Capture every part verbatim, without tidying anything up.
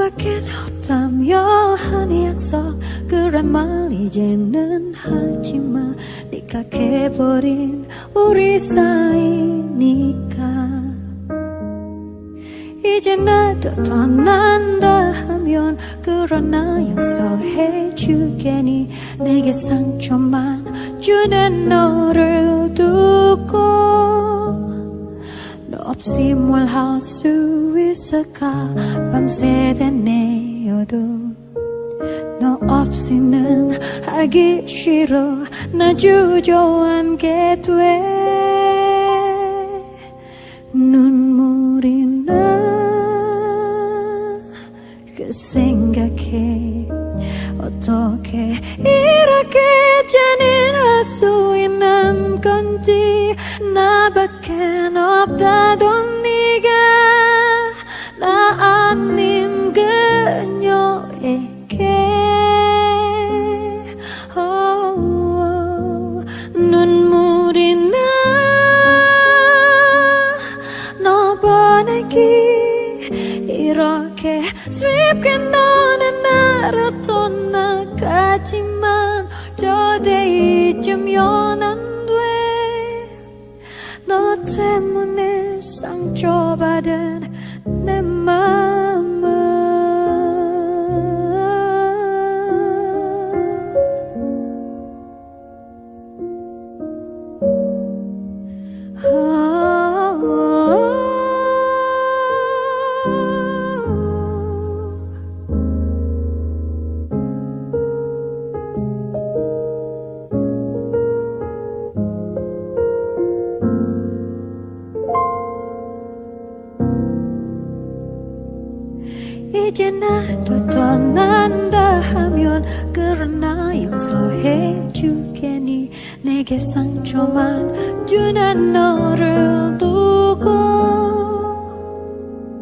수밖에 없다며 한 약속 그래 말 이제는 하지마 네가 깨버린 우리 사이니까 이제 나도 떠난다 하면 그러나 약속해주겠니 내게 상처만 주는 너를 두고 너 없이 뭘 할 수 있을까 밤새 되뇌어도 너 없이는 하기 싫어 나 주저앉게 돼 눈물이 나 그 생각해 어떻게 이렇게 잔인할 수 있는 건지 나밖엔 없다던 네가 나 아닌 그녀에게 oh, oh, 눈물이 나 너 보내기 이렇게 쉽게 너는 나를 떠나가지만 저대이쯤면 안 너 때문에 상처받은 내 마음은 oh, oh, oh. 이제 나도 떠난다 하면 그러나 용서해주겠니 내게 상처만 주는 너를 두고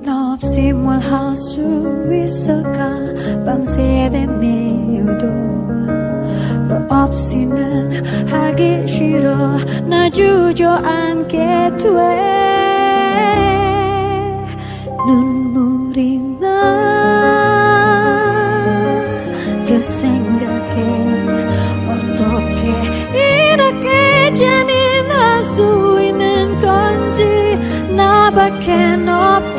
너 없이 뭘 할 수 있을까 밤새 되뇌어도 너 없이는 하기 싫어 나 주저앉게 돼 눈물이 그 생각에 어떻게 이렇게 잔인할 수 있는 건지 나밖엔 없다